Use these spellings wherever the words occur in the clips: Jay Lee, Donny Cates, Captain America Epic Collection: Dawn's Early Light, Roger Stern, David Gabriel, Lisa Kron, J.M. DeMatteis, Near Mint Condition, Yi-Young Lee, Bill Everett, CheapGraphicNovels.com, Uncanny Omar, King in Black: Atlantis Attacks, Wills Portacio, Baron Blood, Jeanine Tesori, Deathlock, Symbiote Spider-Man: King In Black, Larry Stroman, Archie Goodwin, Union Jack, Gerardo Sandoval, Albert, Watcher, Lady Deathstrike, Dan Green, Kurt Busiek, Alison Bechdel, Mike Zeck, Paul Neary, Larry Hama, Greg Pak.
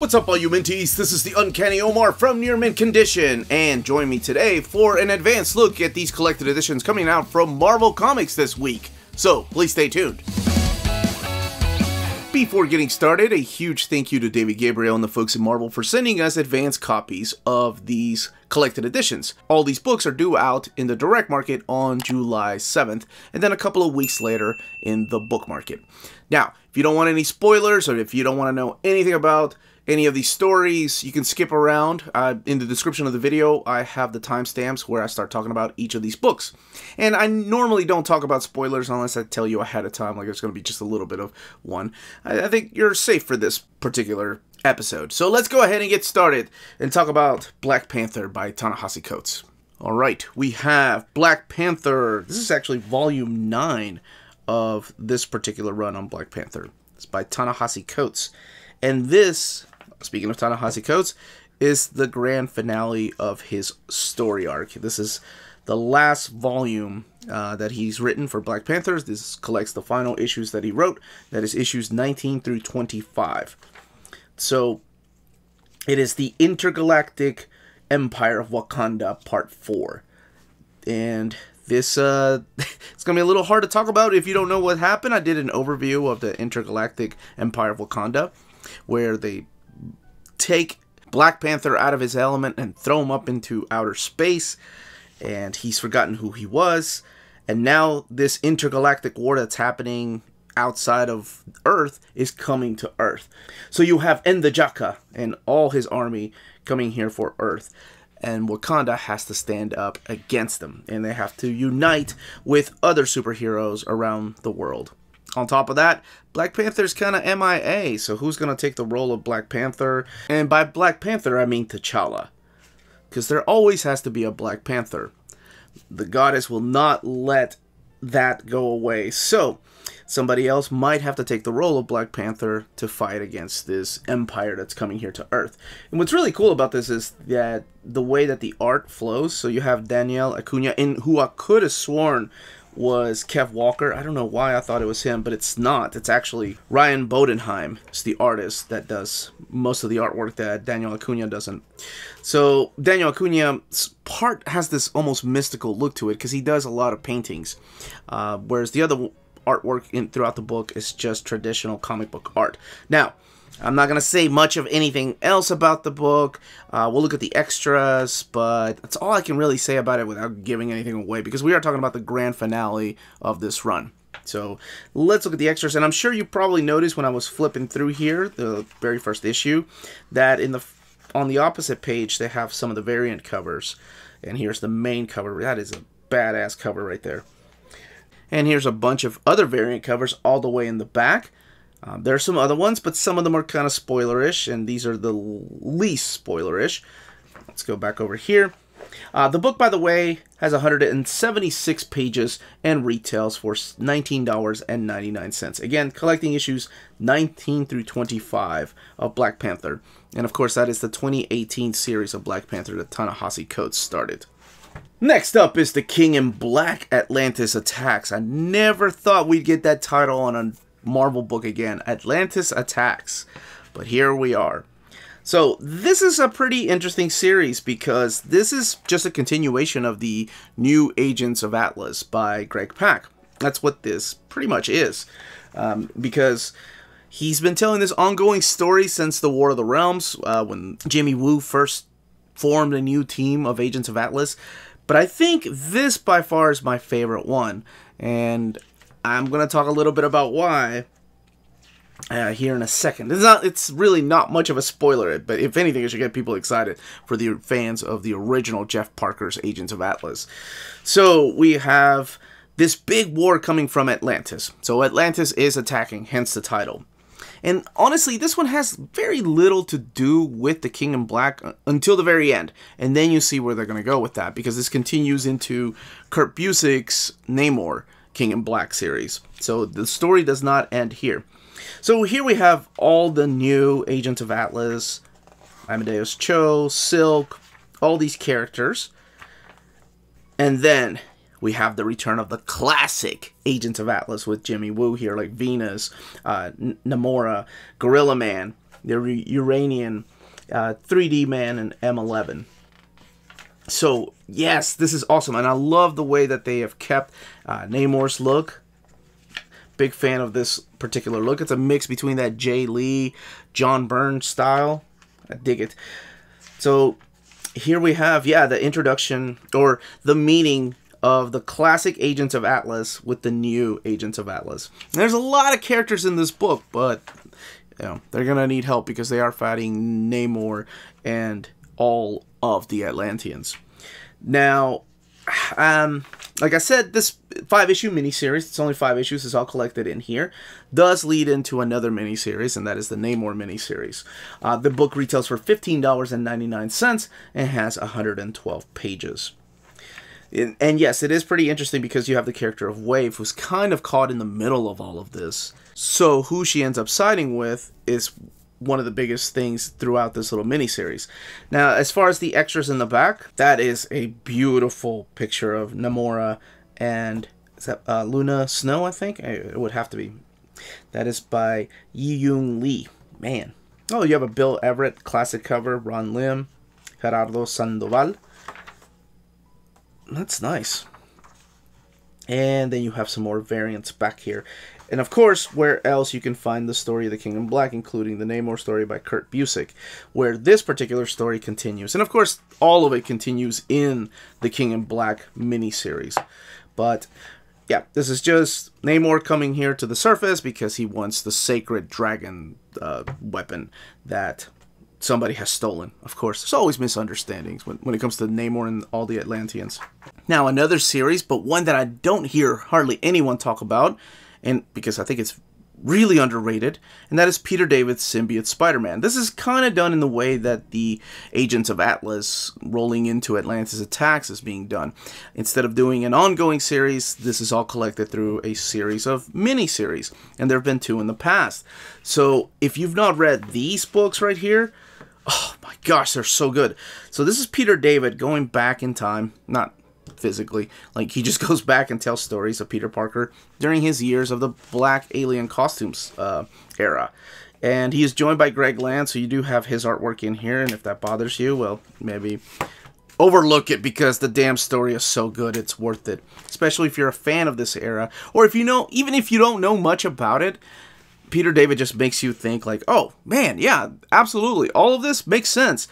What's up all you Minties, this is the Uncanny Omar from Near Mint Condition, and join me today for an advanced look at these collected editions coming out from Marvel Comics this week, so please stay tuned. Before getting started, a huge thank you to David Gabriel and the folks at Marvel for sending us advanced copies of these collected editions. All these books are due out in the direct market on July 7th, and then a couple of weeks later in the book market. Now, if you don't want any spoilers, or if you don't want to know anything about any of these stories, you can skip around. In the description of the video, I have the timestamps where I start talking about each of these books. And I normally don't talk about spoilers unless I tell you ahead of time, like there's going to be just a little bit of one. I think you're safe for this particular episode. So let's go ahead and get started and talk about Black Panther by Ta-Nehisi Coates. All right, we have Black Panther. This is actually volume 9 of this particular run on Black Panther. It's by Ta-Nehisi Coates. And this, speaking of Ta-Nehisi Coates, is the grand finale of his story arc. This is the last volume that he's written for Black Panthers. This collects the final issues that he wrote. That is issues 19 through 25. So it is the Intergalactic Empire of Wakanda Part 4. And this, it's going to be a little hard to talk about if you don't know what happened. I did an overview of the Intergalactic Empire of Wakanda, where they take Black Panther out of his element and throw him up into outer space, and he's forgotten who he was, and now this intergalactic war that's happening outside of Earth is coming to Earth. So you have N'Jadaka and all his army coming here for Earth, and Wakanda has to stand up against them, and they have to unite with other superheroes around the world. On top of that, Black Panther's kind of MIA, so who's going to take the role of Black Panther? And by Black Panther, I mean T'Challa, because there always has to be a Black Panther. The goddess will not let that go away, so somebody else might have to take the role of Black Panther to fight against this empire that's coming here to Earth. And what's really cool about this is that the way that the art flows, so you have Daniel Acuña, who I could have sworn was Kev Walker. I don't know why I thought it was him, but it's not. It's actually Ryan Bodenheim. It's the artist that does most of the artwork that Daniel Acuña doesn't. So Daniel Acuña's part has this almost mystical look to it because he does a lot of paintings, whereas the other artwork throughout the book is just traditional comic book art. Now, I'm not going to say much of anything else about the book. We'll look at the extras, but that's all I can really say about it without giving anything away, because we are talking about the grand finale of this run. So let's look at the extras, and I'm sure you probably noticed when I was flipping through here, the very first issue, that on the opposite page they have some of the variant covers, and here's the main cover. That is a badass cover right there. And here's a bunch of other variant covers all the way in the back. There are some other ones, but some of them are kind of spoilerish, and these are the least spoilerish. Let's go back over here. The book, by the way, has 176 pages and retails for $19.99. Again, collecting issues 19 through 25 of Black Panther. And, of course, that is the 2018 series of Black Panther that Ta-Nehisi Coates started. Next up is The King in Black, Atlantis Attacks. I never thought we'd get that title on a Marvel book again, Atlantis Attacks, but here we are. So this is a pretty interesting series because this is just a continuation of the New Agents of Atlas by Greg Pak. That's what this pretty much is, because he's been telling this ongoing story since the War of the Realms, when Jimmy Woo first formed a new team of Agents of Atlas. But I think this by far is my favorite one, and I'm going to talk a little bit about why here in a second. It's really not much of a spoiler, but if anything, it should get people excited for the fans of the original Jeff Parker's Agents of Atlas. So we have this big war coming from Atlantis. So Atlantis is attacking, hence the title. And honestly, this one has very little to do with The King in Black until the very end. And then you see where they're going to go with that, because this continues into Kurt Busiek's Namor King in Black series. So the story does not end here. So here we have all the new Agents of Atlas, Amadeus Cho, Silk, all these characters. And then we have the return of the classic Agents of Atlas with Jimmy Woo here, like Venus, Namora, Gorilla Man, They're Uranian, 3D Man, and M11. So, yes, this is awesome. And I love the way that they have kept Namor's look. Big fan of this particular look. It's a mix between that Jay Lee, John Byrne style. I dig it. So here we have, yeah, the introduction or the meeting of the classic Agents of Atlas with the new Agents of Atlas. And there's a lot of characters in this book, but you know, they're going to need help because they are fighting Namor and all of the Atlanteans. Now, like I said, this 5-issue miniseries, it's only 5 issues, it's all collected in here, does lead into another miniseries, and that is the Namor miniseries. The book retails for $15.99 and has 112 pages. And yes, it is pretty interesting because you have the character of Wave, who's kind of caught in the middle of all of this. So who she ends up siding with is one of the biggest things throughout this little miniseries. Now, as far as the extras in the back, that is a beautiful picture of Namora and is that, Luna Snow, I think? It would have to be. That is by Yi-Young Lee. Man. Oh, you have a Bill Everett classic cover, Ron Lim, Gerardo Sandoval. That's nice. And then you have some more variants back here. And of course, where else you can find the story of the King in Black, including the Namor story by Kurt Busiek, where this particular story continues. And of course, all of it continues in the King in Black miniseries. But yeah, this is just Namor coming here to the surface because he wants the sacred dragon weapon that somebody has stolen. Of course, there's always misunderstandings when it comes to Namor and all the Atlanteans. Now, another series, but one that I don't hear hardly anyone talk about, and because I think it's really underrated, and that is Peter David's Symbiote Spider-Man. This is kind of done in the way that the Agents of Atlas rolling into Atlantis attacks is being done. Instead of doing an ongoing series, this is all collected through a series of mini-series, and there have been 2 in the past. So if you've not read these books right here, oh my gosh, they're so good. So this is Peter David going back in time, not physically, like he just goes back and tells stories of Peter Parker during his years of the black alien costumes era, and he is joined by Greg Land, so you do have his artwork in here, and if that bothers you, well, maybe overlook it because the damn story is so good it's worth it, especially if you're a fan of this era, or if you know, even if you don't know much about it, Peter David just makes you think like, oh man, yeah, absolutely, all of this makes sense.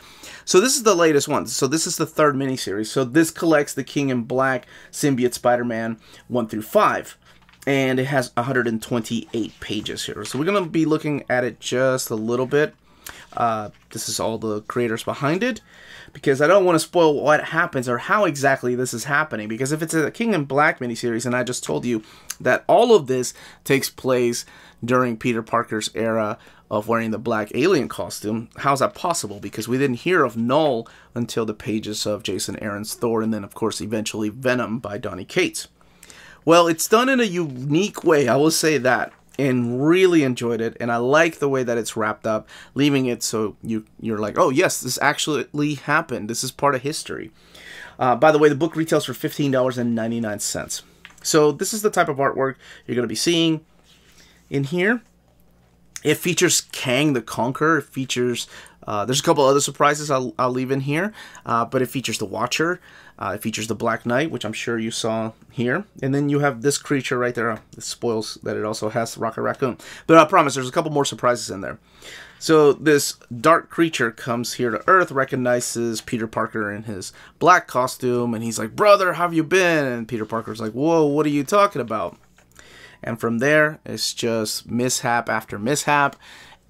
So this is the latest one. So this is the 3rd miniseries. So this collects the King in Black Symbiote Spider-Man 1 through 5. And it has 128 pages here. So we're going to be looking at it just a little bit. This is all the creators behind it, because I don't want to spoil what happens or how exactly this is happening, because if it's a King in Black miniseries, and I just told you that all of this takes place during Peter Parker's era of wearing the black alien costume, how's that possible? Because we didn't hear of Null until the pages of Jason Aaron's Thor, and then of course eventually Venom by Donny Cates. Well, it's done in a unique way, I will say that, and really enjoyed it, and I like the way that it's wrapped up, leaving it so you're like, oh yes, this actually happened, this is part of history. By the way, the book retails for $15.99. So this is the type of artwork you're going to be seeing in here. It features Kang the Conqueror. It features, there's a couple other surprises I'll leave in here, but it features the Watcher. It features the Black Knight, which I'm sure you saw here. And then you have this creature right there. It spoils that it also has Rocket Raccoon. But I promise there's a couple more surprises in there. So this dark creature comes here to Earth, recognizes Peter Parker in his black costume, and he's like, brother, how have you been? And Peter Parker's like, whoa, what are you talking about? And from there, it's just mishap after mishap.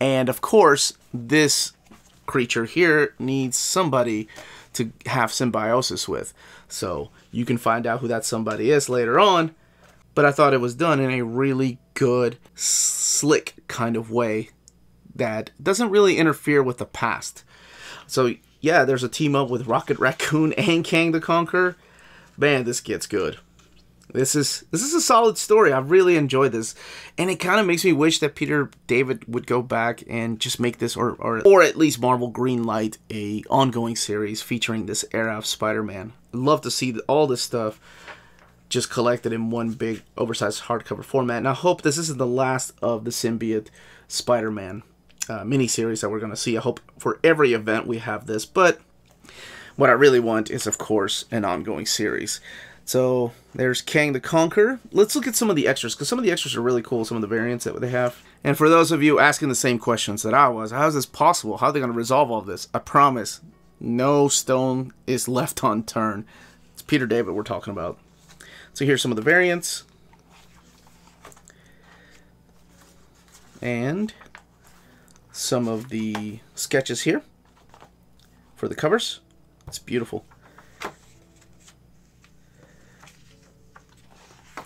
And of course, this creature here needs somebody to have symbiosis with. So you can find out who that somebody is later on. But I thought it was done in a really good, slick kind of way that doesn't really interfere with the past. So yeah, there's a team up with Rocket Raccoon and Kang the Conqueror. Man, this gets good. This is a solid story. I really enjoyed this, and it kind of makes me wish that Peter David would go back and just make this, or at least Marvel greenlight a ongoing series featuring this era of Spider-Man. I'd love to see all this stuff just collected in one big oversized hardcover format, and I hope this isn't the last of the Symbiote Spider-Man. miniseries that we're going to see. I hope for every event we have this, but what I really want is, of course, an ongoing series. So there's Kang the Conqueror. Let's look at some of the extras, because some of the extras are really cool, some of the variants that they have. And for those of you asking the same questions that I was, how is this possible? How are they going to resolve all this? I promise, no stone is left unturned. It's Peter David we're talking about. So here's some of the variants. And some of the sketches here for the covers. It's beautiful.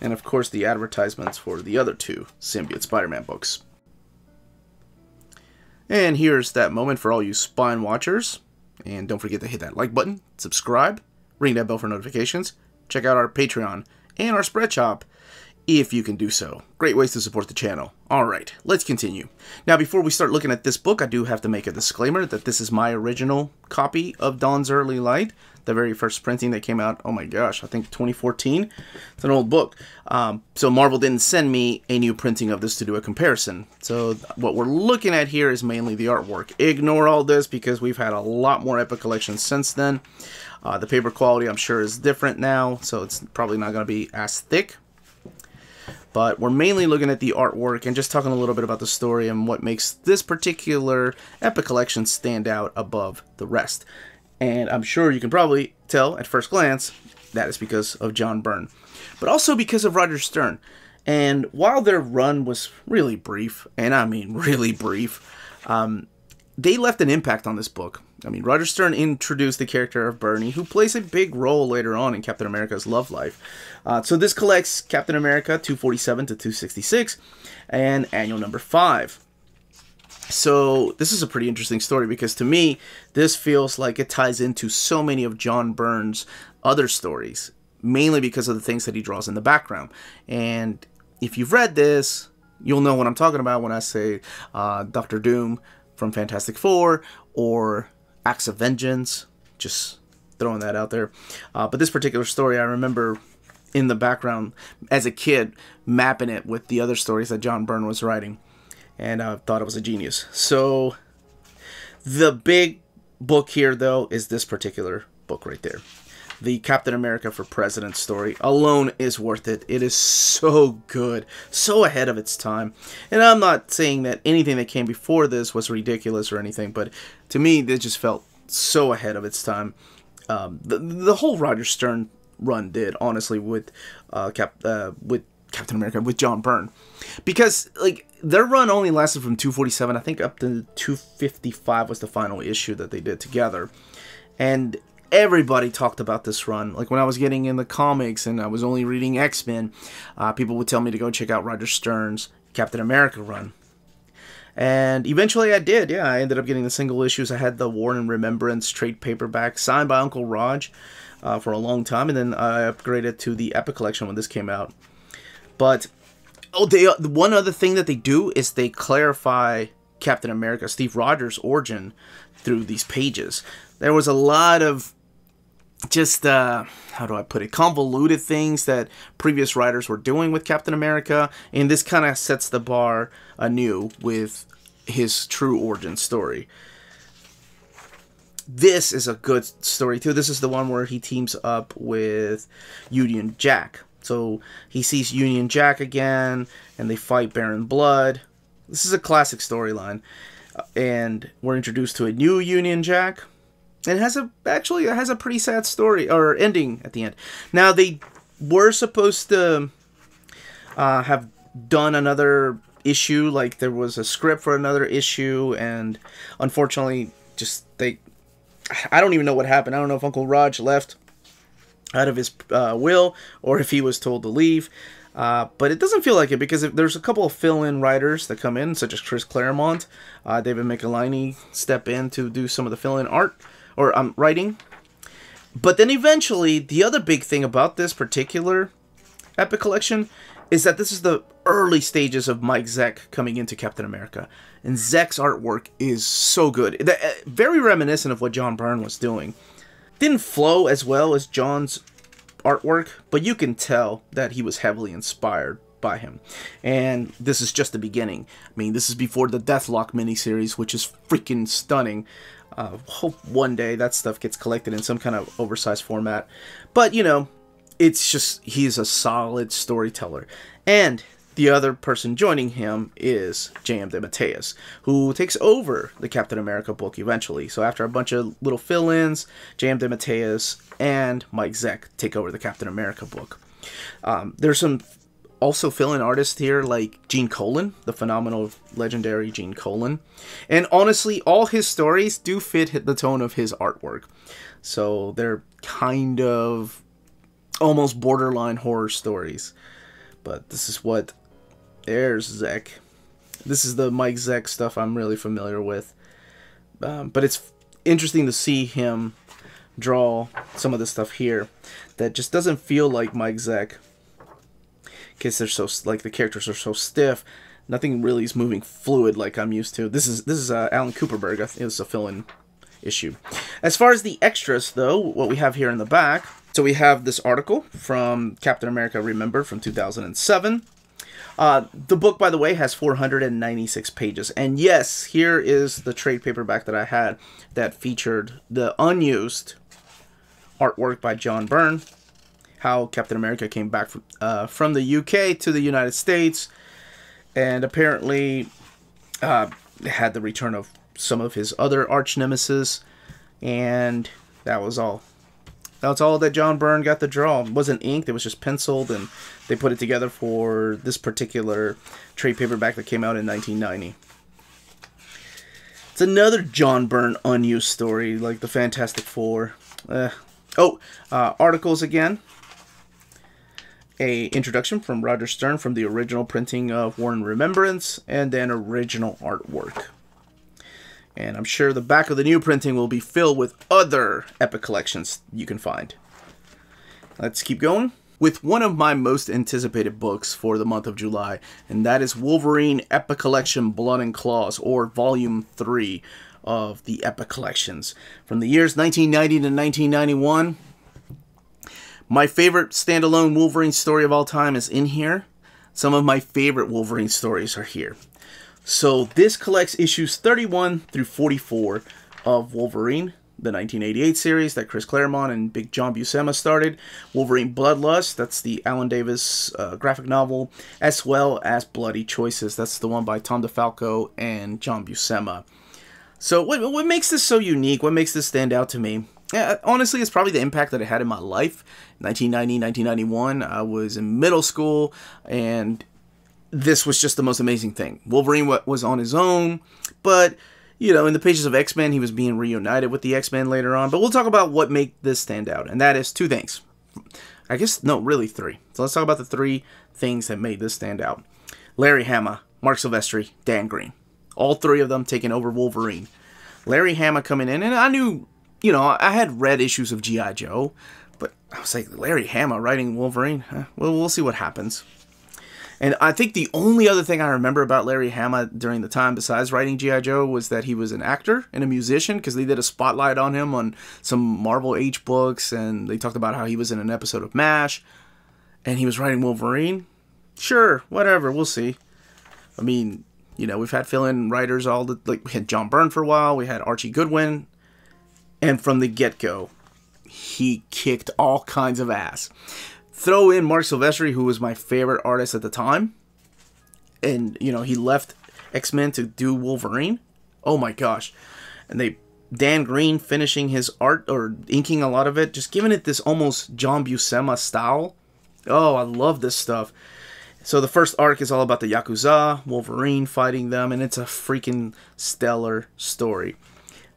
And, of course, the advertisements for the other two Symbiote Spider-Man books. And here's that moment for all you Spine Watchers. And don't forget to hit that like button, subscribe, ring that bell for notifications, check out our Patreon and our Spreadshop if you can do so. Great ways to support the channel. All right, let's continue. Now, before we start looking at this book, I do have to make a disclaimer that this is my original copy of Dawn's Early Light, the very first printing that came out, oh my gosh, I think 2014. It's an old book. So Marvel didn't send me a new printing of this to do a comparison. So what we're looking at here is mainly the artwork. Ignore all this because we've had a lot more Epic Collections since then. The paper quality, I'm sure, is different now, so it's probably not going to be as thick. But we're mainly looking at the artwork and just talking a little bit about the story and what makes this particular Epic Collection stand out above the rest. And I'm sure you can probably tell at first glance that is because of John Byrne, but also because of Roger Stern. And while their run was really brief, and I mean really brief, they left an impact on this book. I mean, Roger Stern introduced the character of Bernie, who plays a big role later on in Captain America's love life. So this collects Captain America 247 to 266 and annual number 5. So this is a pretty interesting story because to me, this feels like it ties into so many of John Byrne's other stories, mainly because of the things that he draws in the background. And if you've read this, you'll know what I'm talking about when I say Doctor Doom from Fantastic Four or Acts of Vengeance, just throwing that out there. But this particular story, I remember in the background as a kid, mapping it with the other stories that John Byrne was writing. And I thought it was a genius. So the big book here, though, is this particular book right there. The Captain America for President story alone is worth it. It is so good, so ahead of its time. And I'm not saying that anything that came before this was ridiculous or anything, but to me, it just felt so ahead of its time. The whole Roger Stern run did, honestly, with Captain America, with John Byrne. Because, like, their run only lasted from 247, I think, up to 255 was the final issue that they did together. And everybody talked about this run. Like, when I was getting in the comics and I was only reading X-Men, people would tell me to go check out Roger Stern's Captain America run. And eventually I did, yeah. I ended up getting the single issues. I had the War and Remembrance trade paperback signed by Uncle Raj for a long time. And then I upgraded to the Epic Collection when this came out. But one other thing that they do is they clarify Captain America, Steve Rogers' origin through these pages. There was a lot of just, how do I put it, convoluted things that previous writers were doing with Captain America, and this kind of sets the bar anew with his true origin story. This is a good story, too. This is the one where he teams up with Union Jack. So he sees Union Jack again, and they fight Baron Blood. This is a classic storyline, and we're introduced to a new Union Jack. And it has actually it has a pretty sad story or ending at the end. Now they were supposed to have done another issue, like there was a script for another issue, and unfortunately, just I don't even know what happened. I don't know if Uncle Raj left out of his will, or if he was told to leave. But it doesn't feel like it, because there's a couple of fill-in writers that come in, such as Chris Claremont. David McElhinney step in to do some of the fill-in art, or writing. But then eventually, the other big thing about this particular Epic Collection is that this is the early stages of Mike Zeck coming into Captain America. And Zeck's artwork is so good. Very reminiscent of what John Byrne was doing. Didn't flow as well as John's artwork, but you can tell that he was heavily inspired by him. And this is just the beginning. I mean, this is before the Deathlock miniseries, which is freaking stunning. Hope one day that stuff gets collected in some kind of oversized format. But, you know, it's just, he's a solid storyteller. And the other person joining him is J.M. DeMatteis, who takes over the Captain America book eventually. So after a bunch of little fill-ins, J.M. DeMatteis and Mike Zeck take over the Captain America book. There's some also fill-in artists here like Gene Colan, the phenomenal, legendary Gene Colan. And honestly, all his stories do fit the tone of his artwork. So they're kind of almost borderline horror stories. But this is what... There's Zeck. This is the Mike Zeck stuff I'm really familiar with. But it's interesting to see him draw some of the stuff here that just doesn't feel like Mike Zeck. Because they're so, like, the characters are so stiff. Nothing really is moving fluid like I'm used to. This is Alan Cooperberg. I think it was a fill-in issue. As far as the extras, though, what we have here in the back. So we have this article from Captain America Remembered from 2007. The book, by the way, has 496 pages. And yes, here is the trade paperback that I had that featured the unused artwork by John Byrne, how Captain America came back from the UK to the United States, and apparently had the return of some of his other arch nemesis, and that was all. That's all that John Byrne got to draw. It wasn't inked, it was just penciled, and they put it together for this particular trade paperback that came out in 1990. It's another John Byrne unused story, like the Fantastic Four. Articles again. An introduction from Roger Stern from the original printing of War and Remembrance, and then original artwork. And I'm sure the back of the new printing will be filled with other epic collections you can find. Let's keep going with one of my most anticipated books for the month of July, and that is Wolverine Epic Collection Blood and Claws, or Volume 3 of the Epic Collections. From the years 1990 to 1991, my favorite standalone Wolverine story of all time is in here. Some of my favorite Wolverine stories are here. So this collects issues 31 through 44 of Wolverine, the 1988 series that Chris Claremont and Big John Buscema started, Wolverine Bloodlust, that's the Alan Davis graphic novel, as well as Bloody Choices, that's the one by Tom DeFalco and John Buscema. So what makes this so unique? What makes this stand out to me? Yeah, honestly, it's probably the impact that it had in my life. 1990, 1991, I was in middle school, and this was just the most amazing thing. Wolverine was on his own, but, you know, in the pages of X-Men, he was being reunited with the X-Men later on. But we'll talk about what made this stand out, and that is two things. I guess, no, really three. So let's talk about the three things that made this stand out. Larry Hama, Mark Silvestri, Dan Green. All three of them taking over Wolverine. Larry Hama coming in, and I knew, you know, I had read issues of G.I. Joe, but I was like, Larry Hama writing Wolverine? Huh? Well, we'll see what happens. And I think the only other thing I remember about Larry Hama during the time, besides writing G.I. Joe, was that he was an actor and a musician, because they did a spotlight on him on some Marvel Age books, and they talked about how he was in an episode of MASH, and he was writing Wolverine. Sure, whatever, we'll see. I mean, you know, we've had fill-in writers all the... Like, we had John Byrne for a while, we had Archie Goodwin, and from the get-go, he kicked all kinds of ass. Throw in Mark Silvestri, who was my favorite artist at the time. And, you know, he left X-Men to do Wolverine. Oh, my gosh. And they... Dan Green finishing his art, or inking a lot of it. Just giving it this almost John Buscema style. Oh, I love this stuff. So the first arc is all about the Yakuza, Wolverine fighting them. And it's a freaking stellar story.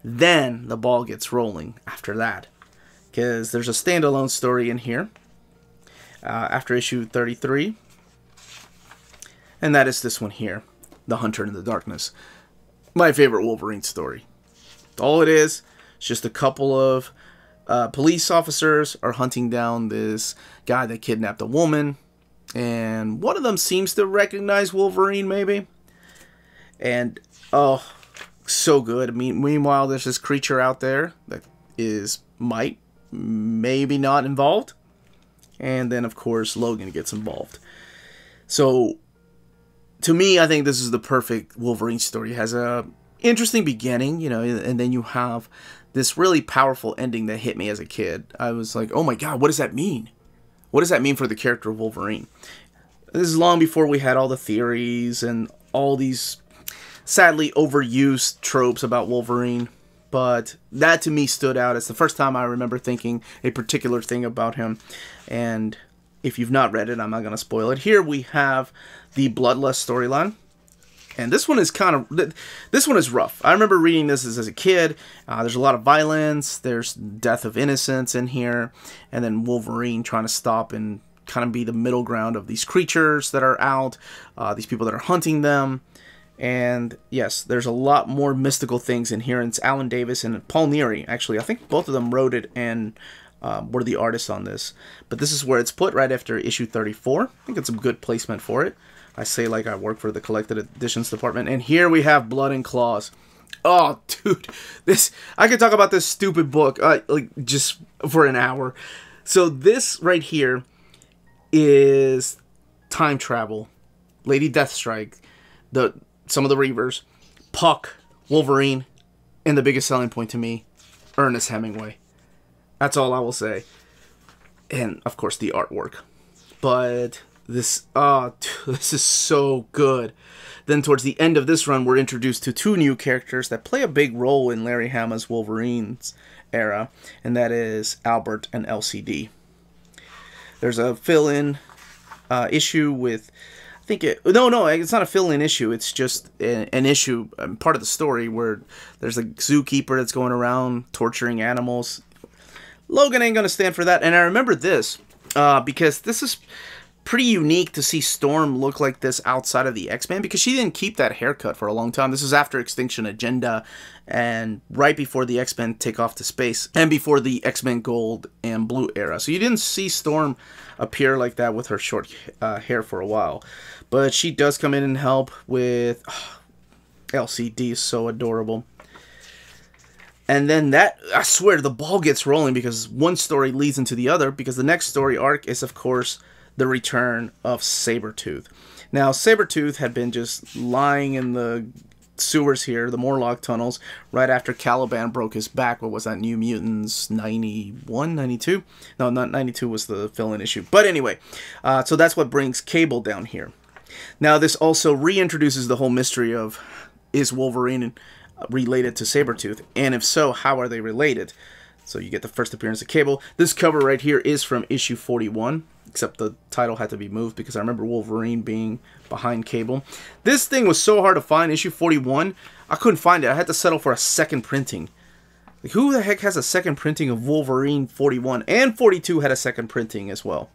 Then the ball gets rolling after that, because there's a standalone story in here. After issue 33, and that is this one here, The Hunter in the Darkness. My favorite Wolverine story. All it is, it's just a couple of police officers are hunting down this guy that kidnapped a woman, and one of them seems to recognize Wolverine, maybe. And, oh, so good. I mean, meanwhile, there's this creature out there that is, might, maybe not involved. And then, of course, Logan gets involved. So to me, I think this is the perfect Wolverine story. It has a interesting beginning, you know, and then you have this really powerful ending that hit me as a kid. I was like, oh my God, what does that mean? What does that mean for the character of Wolverine? This is long before we had all the theories and all these sadly overused tropes about Wolverine. But that to me stood out. It's the first time I remember thinking a particular thing about him. And if you've not read it, I'm not going to spoil it. Here we have the Bloodlust storyline. And this one is rough. I remember reading this as a kid. There's a lot of violence. There's death of innocents in here. And then Wolverine trying to stop and kind of be the middle ground of these creatures that are out. These people that are hunting them. And yes, there's a lot more mystical things in here. And it's Alan Davis and Paul Neary, actually. I think both of them wrote it and were the artists on this. But this is where it's put right after issue 34. I think it's a good placement for it. I say like I work for the collected editions department. And here we have Blood and Claws. Oh, dude. I could talk about this stupid book like just for an hour. So this right here is time travel. Lady Deathstrike. Some of the Reavers, Puck, Wolverine, and the biggest selling point to me, Ernest Hemingway. That's all I will say. And, of course, the artwork. But this is so good. Then towards the end of this run, we're introduced to two new characters that play a big role in Larry Hama's Wolverine's era, and that is Albert and LCD. There's a fill-in issue with... it's not a fill-in issue. It's just an issue, part of the story where there's a zookeeper that's going around torturing animals. Logan ain't going to stand for that. And I remember this because this is pretty unique to see Storm look like this outside of the X-Men, because she didn't keep that haircut for a long time. This is after Extinction Agenda and right before the X-Men take off to space and before the X-Men Gold and Blue era. So you didn't see Storm appear like that with her short hair for a while. But she does come in and help with... Oh, LCD is so adorable. And then that, I swear, the ball gets rolling because one story leads into the other, because the next story arc is, of course, the return of Sabretooth. Now, Sabretooth had been just lying in the sewers here, the Morlock tunnels, right after Caliban broke his back. What was that, New Mutants 91, 92? No, not 92 was the fill-in issue. But anyway, so that's what brings Cable down here. Now, this also reintroduces the whole mystery of, is Wolverine related to Sabretooth? And if so, how are they related? So you get the first appearance of Cable. This cover right here is from issue 41, except the title had to be moved because I remember Wolverine being behind Cable. This thing was so hard to find, issue 41. I couldn't find it. I had to settle for a second printing. Like, who the heck has a second printing of Wolverine 41? And 42 had a second printing as well.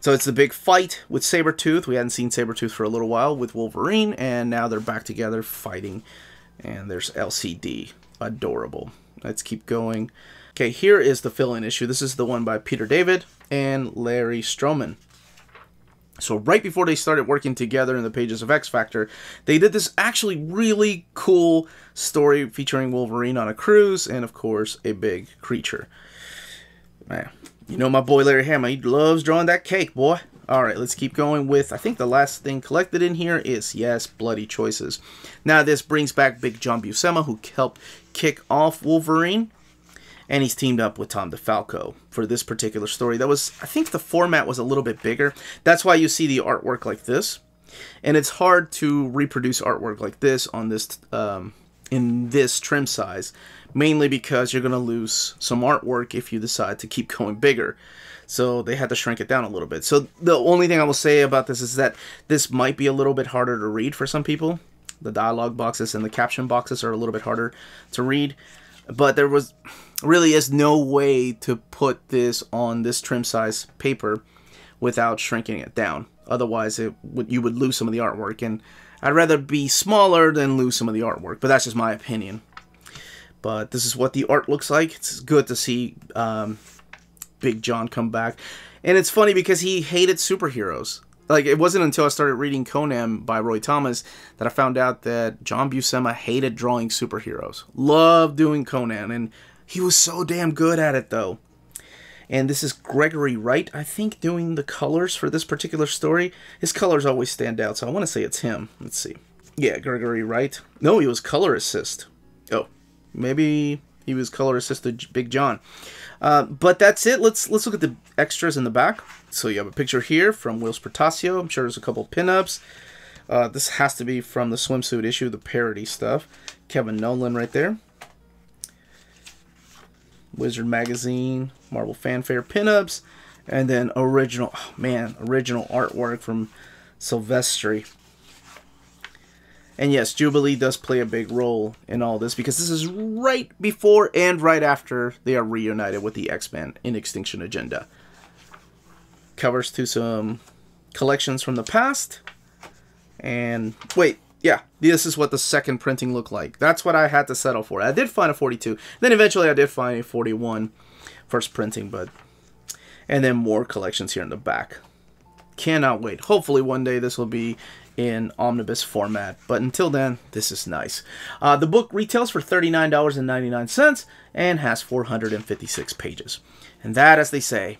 So it's the big fight with Sabretooth. We hadn't seen Sabretooth for a little while with Wolverine, and now they're back together fighting. And there's LCD. Adorable. Let's keep going. Okay, here is the fill-in issue. This is the one by Peter David and Larry Stroman. So right before they started working together in the pages of X-Factor, they did this actually really cool story featuring Wolverine on a cruise and, of course, a big creature. Man, you know my boy Larry Hama. He loves drawing that cake, boy. All right, let's keep going with, I think the last thing collected in here is, yes, Bloody Choices. Now this brings back Big John Buscema, who helped kick off Wolverine, and he's teamed up with Tom DeFalco for this particular story. That was, I think the format was a little bit bigger. That's why you see the artwork like this, and it's hard to reproduce artwork like this on this in this trim size, mainly because you're going to lose some artwork if you decide to keep going bigger. So they had to shrink it down a little bit. So the only thing I will say about this is that this might be a little bit harder to read for some people. The dialogue boxes and the caption boxes are a little bit harder to read. But there was really is no way to put this on this trim size paper without shrinking it down. Otherwise, you would lose some of the artwork. And I'd rather be smaller than lose some of the artwork. But that's just my opinion. But this is what the art looks like. It's good to see Big John come back. And it's funny because he hated superheroes. Like, it wasn't until I started reading Conan by Roy Thomas that I found out that John Buscema hated drawing superheroes. Loved doing Conan, and he was so damn good at it, though. and this is Gregory Wright, I think, doing the colors for this particular story. His colors always stand out, so I want to say it's him. Let's see. Yeah, Gregory Wright. No, he was color assist. Oh, maybe he was color assisted Big John. But that's it. Let's look at the extras in the back. So you have a picture here from Wills Portacio. I'm sure there's a couple pinups. This has to be from the swimsuit issue, the parody stuff. Kevin Nolan right there. Wizard Magazine, Marvel Fanfare pinups, and then original, oh man, original artwork from Silvestri. And yes, Jubilee does play a big role in all this, because this is right before and right after they are reunited with the X-Men in Extinction Agenda. Covers to some collections from the past. And wait, yeah, this is what the second printing looked like. That's what I had to settle for. I did find a 42. Then eventually I did find a 41 first printing, but... And then more collections here in the back. Cannot wait. Hopefully one day this will be in omnibus format, but until then, this is nice. The book retails for $39.99 and has 456 pages. And that, as they say,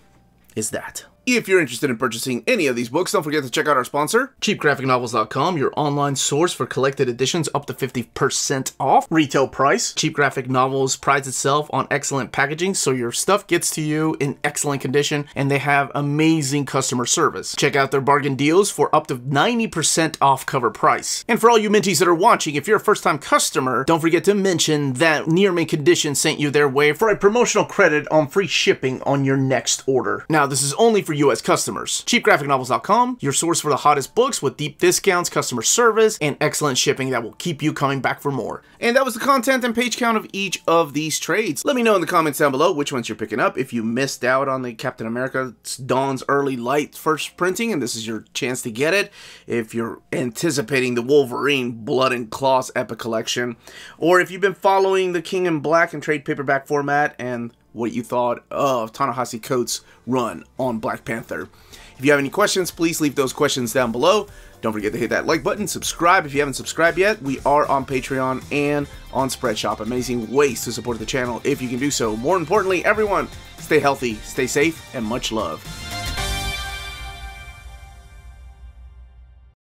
is that. If you're interested in purchasing any of these books, don't forget to check out our sponsor, CheapGraphicNovels.com, your online source for collected editions up to 50% off retail price. Cheap Graphic Novels prides itself on excellent packaging, so your stuff gets to you in excellent condition, and they have amazing customer service. Check out their bargain deals for up to 90% off cover price. And for all you Minties that are watching, if you're a first-time customer, don't forget to mention that Near Mint Condition sent you their way for a promotional credit on free shipping on your next order. Now, this is only for U.S. customers. CheapGraphicNovels.com, your source for the hottest books with deep discounts, customer service, and excellent shipping that will keep you coming back for more. And that was the content and page count of each of these trades. Let me know in the comments down below which ones you're picking up. If you missed out on the Captain America Dawn's Early Light first printing, and this is your chance to get it. If you're anticipating the Wolverine Blood and Claws Epic Collection, or if you've been following the King in Black and trade paperback format and what you thought of Ta-Nehisi Coates' run on Black Panther. If you have any questions, please leave those questions down below. Don't forget to hit that like button, subscribe if you haven't subscribed yet. We are on Patreon and on Spreadshop. Amazing ways to support the channel if you can do so. More importantly, everyone, stay healthy, stay safe, and much love.